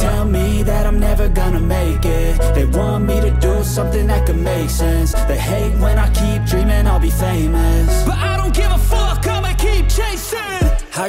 tell me that I'm never gonna make it. They want me to do something that could make sense. They hate when I keep dreaming I'll be famous, but I don't give a fuck, I'ma keep chasing. I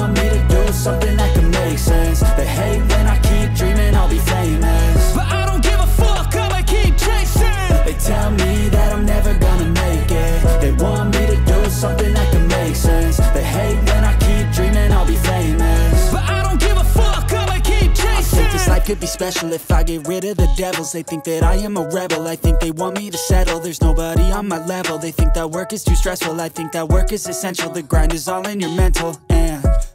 me to do something that can make sense. They hate when I keep dreaming I'll be famous, but I don't give a fuck, I'ma keep chasing. They tell me that I'm never gonna make it. They want me to do something that can make sense. They hate when I keep dreaming I'll be famous, but I don't give a fuck, I'ma keep chasing. I think this life could be special if I get rid of the devils. They think that I am a rebel, I think they want me to settle. There's nobody on my level, they think that work is too stressful. I think that work is essential, the grind is all in your mental. And